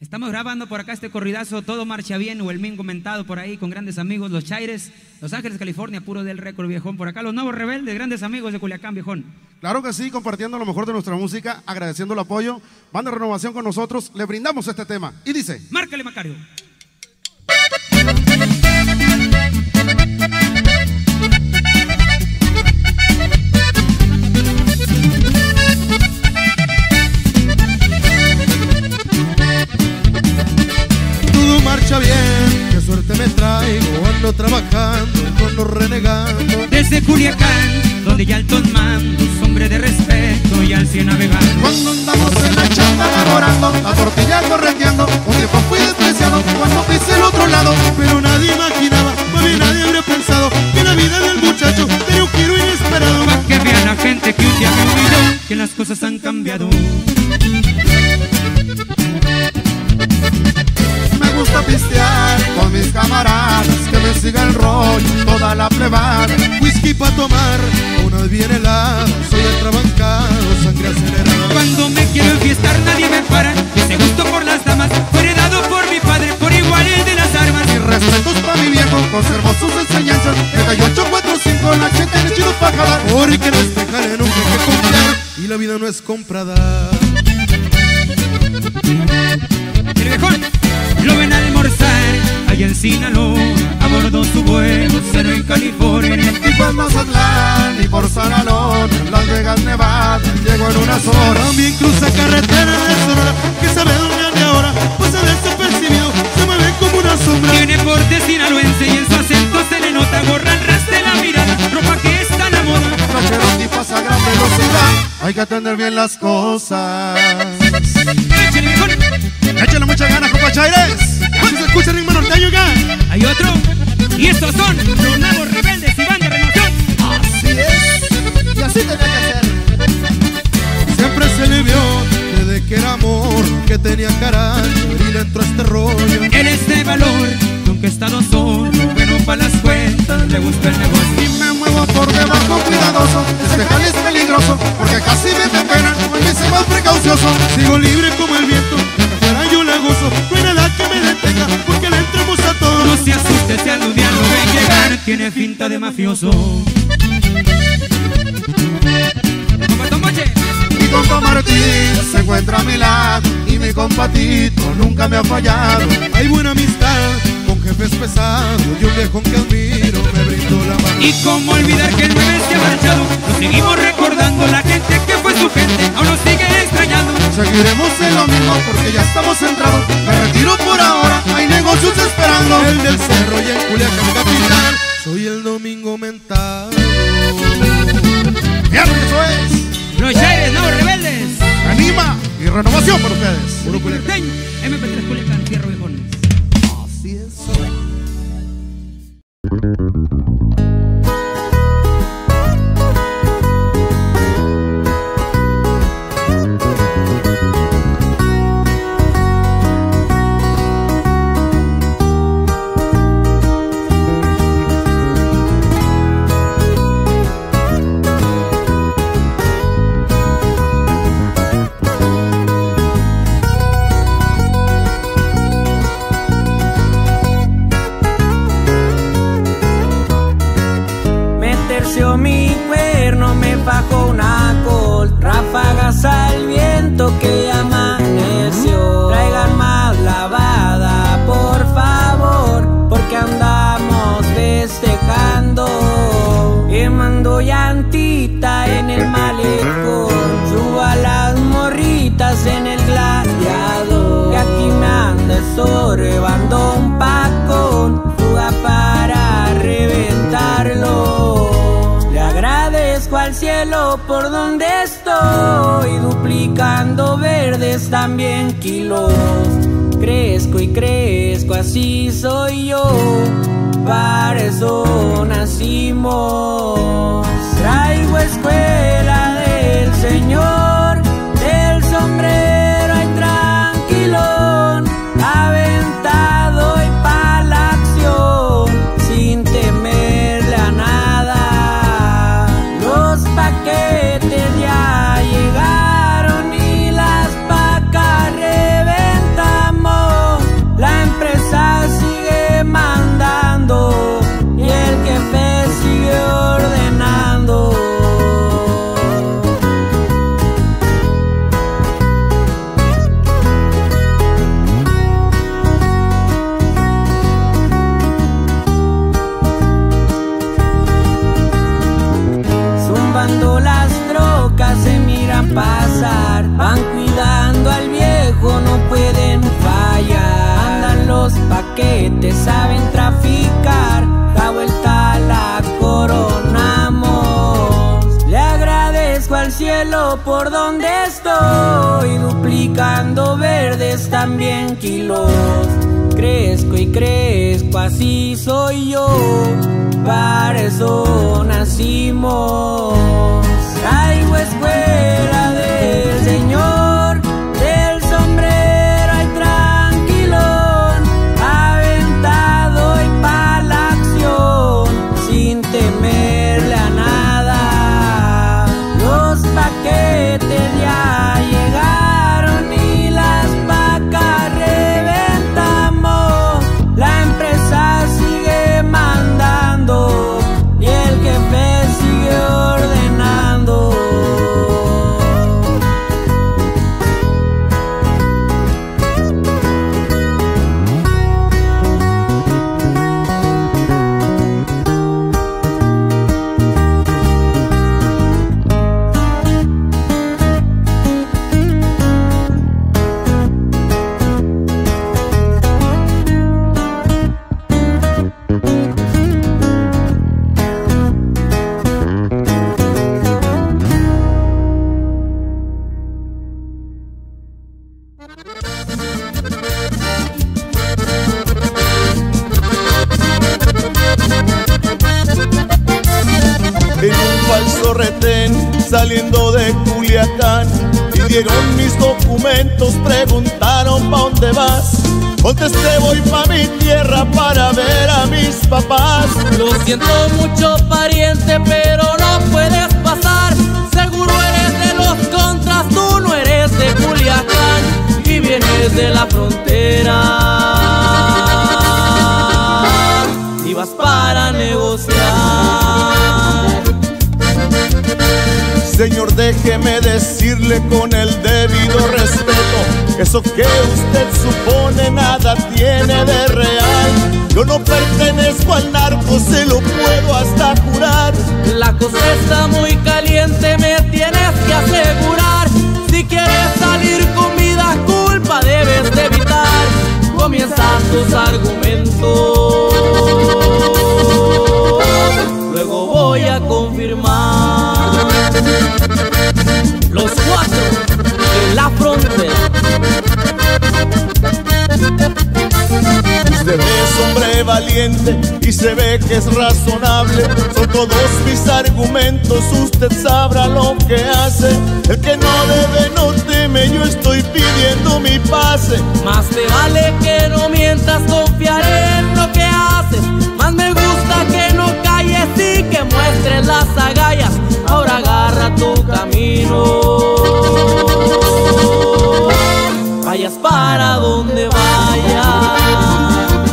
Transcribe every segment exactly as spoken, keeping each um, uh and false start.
Estamos grabando por acá este corridazo, todo marcha bien, o el min comentado por ahí con grandes amigos, los Chaires, Los Ángeles, California, puro del récord, viejón. Por acá Los Nuevos Rebeldes, grandes amigos de Culiacán, viejón. Claro que sí, compartiendo lo mejor de nuestra música, agradeciendo el apoyo. Banda Renovación con nosotros, le brindamos este tema. Y dice: márcale, Macario. Bien, qué suerte me traigo, ando trabajando, ando renegando. Desde Culiacán, donde ya altos mandos, hombre de respeto y al cien navegando. Cuando andamos en la chamba mejorando, la tortilla correteando, un tiempo fui despreciado, cuando pise el otro lado. Pero nadie imaginaba, mami, nadie habría pensado que la vida del muchacho tenía un giro inesperado. Pa' que vean la gente que un día me olvidó, que las cosas han cambiado. Me gusta pistear con mis camaradas, que me siga el rollo toda la plebada. Whisky pa' tomar, unas bien heladas, soy ultrabancado, sangre acelerada. Cuando me quiero enfiestar nadie me para, ese gusto por las damas fue heredado por mi padre, por igual el de las armas. Mis respetos pa' mi viejo, conservo sus enseñanzas, me cayó ocho cuatro cinco, la gente en el chido pa' jalar. Porque no es dejar en un que comprar, y la vida no es comprada. Lo ven a almorzar allá en Sinaloa, a bordo su vuelo, cero en California. Y por Mazatlán y por Sanalón, en Las Vegas, Nevada, llego en unas horas. También cruza carretera de Sonora, que sabe dónde ande ahora, pues a desapercibido, se mueve como una sombra. Tiene porte sinaloense y en su acento se le nota, gorra al ras de la mirada, ropa que está a la moda. Trajeron tipas a gran velocidad, hay que atender bien las cosas. Échale mucha ganas, compa Chaires. Así se escucha el ritmo norteño acá. Hay otro. Y estos son Los Nuevos Rebeldes y Banda Renovación. Así es. Y así tenía que ser. Siempre se le vio desde que era amor, que tenía carácter y le entró este rollo. Él es de valor, nunca he estado solo, bueno pa' las cuentas, le gusta el negocio. Y me muevo por debajo cuidadoso, este jale es peligroso, porque casi me te penan, porque se va precaucioso. Sigo libre como el viento, yo la gozo, no hay nada que me detenga, porque le entramos a todos. No se asuste si algún día lo ven llegar, tiene finta de mafioso. Mi compa Martín se encuentra a mi lado, y mi compatito nunca me ha fallado. Hay buena amistad con jefes pesados, y un viejo que admiro me brindó la mano. Y como olvidar que el nueve se ha marchado, nos seguimos recordando la gente que fue su gente, aún nos sigue extrañando. Seguiremos en lo mismo porque ya estamos entrados. Me retiro por ahora, hay negocios esperando. El del cerro y en Culiacán capital, soy el domingo mentado. ¡Bien, eso es! Los Chaires, Nuevos Rebeldes. Anima y renovación para ustedes. Puro Culiacán. eme pe tres Culiacán, Tierra Viejones. Así es. Mi cuerno me bajó una col, ráfagas al viento que amaneció. Traigan más lavada, por favor, porque andamos festejando. Quemando llantita en el malecón, suba las morritas en el gladiador. Y aquí me anda estorbando un pacón, fuga para reventarlo. Agradezco al cielo por donde estoy, duplicando verdes también kilos. Crezco y crezco, así soy yo, para eso nacimos. Traigo escuela del Señor, del sombrero hay tranquilón, aventado y pa' la acción, sin temerle a nada. Paquetes ya llegaron y las vacas reventamos. que te saben traficar, la vuelta la coronamos. Le agradezco al cielo por donde estoy, duplicando verdes también kilos. Crezco y crezco, así soy yo, para eso nacimos. Traigo escuela del Señor, saliendo de Culiacán, pidieron mis documentos, preguntaron ¿pa' dónde vas? Contesté, voy pa' mi tierra para ver a mis papás. Lo siento mucho, pariente, pero no puedes pasar. Seguro eres de los contras, tú no eres de Culiacán y vienes de la frontera y vas para negociar. Señor, déjeme decirle con el debido respeto, eso que usted supone nada tiene de real. Yo no pertenezco al narco, se lo puedo hasta jurar. La cosa está muy caliente, me tienes que asegurar. Si quieres salir con vida, culpa debes de evitar. Comienzan tus argumentos, luego voy a confirmar. Los cuatro en la frontera. Usted es hombre valiente y se ve que es razonable. Son todos mis argumentos, usted sabrá lo que hace. El que no debe no teme, yo estoy pidiendo mi pase. Más te vale que no mientas, confiaré en lo que haces. Más me gusta que no calles y que muestres las agallas. Ahora agarra tu camino, vayas para donde vayas.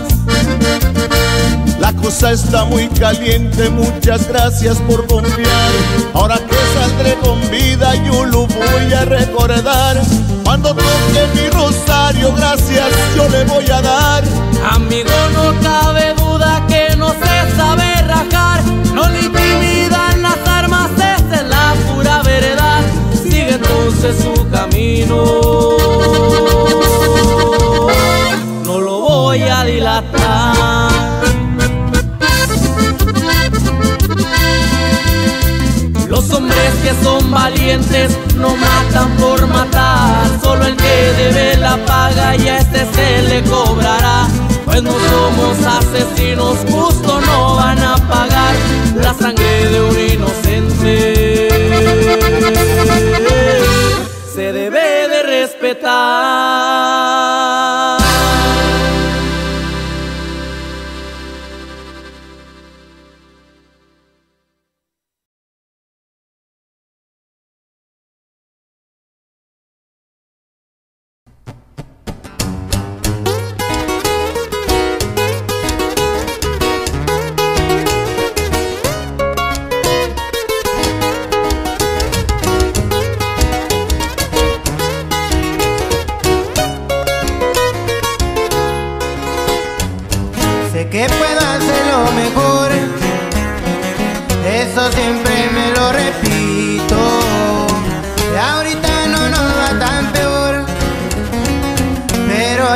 La cosa está muy caliente, muchas gracias por confiar. Ahora que saldré con vida, yo lo voy a recordar. Cuando toque mi rosario, gracias yo le voy a dar. Amigo, no cabe duda que no se sabe rajar. No le intimidan las armas, esa es la pura verdad. Sigue entonces su camino, no lo voy a dilatar. Los hombres que son valientes no matan por matar. Solo el que debe la paga y a este se le cobrará. Pues no somos asesinos, justo no van a pagar la sangre de un inocente. Se debe de respetar.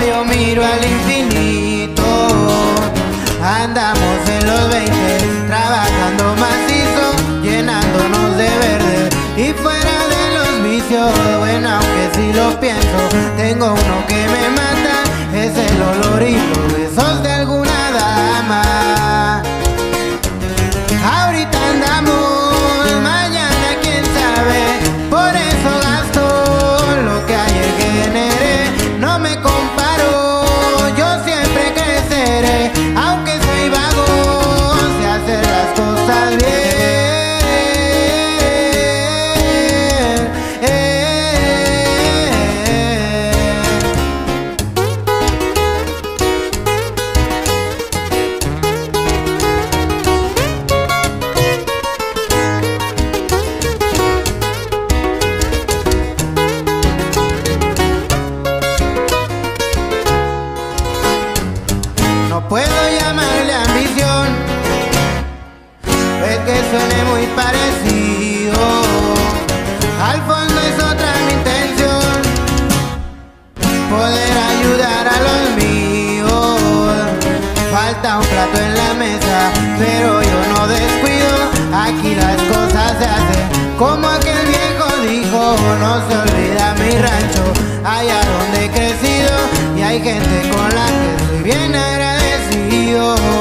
Yo miro al infinito. Andamos en los veinte, trabajando macizo, llenándonos de verde y fuera de los vicios. Bueno, aunque si lo pienso, tengo uno que me mata, es el olor y los besos de alguna dama. Ahorita andamos, mañana quién sabe, por eso gasto lo que ayer generé. No me comparo, yo siempre creceré, aunque soy vago, sé hacer las cosas bien. Eh, No puedo llamarle ambición, es que suene muy parecido. Al fondo es otra mi intención, poder ayudar a los míos. Falta un plato en la mesa, pero yo no descuido. Aquí las cosas se hacen como aquel viejo dijo. No se olvida mi rancho, allá donde he crecido, y hay gente con la que estoy bien agradecido.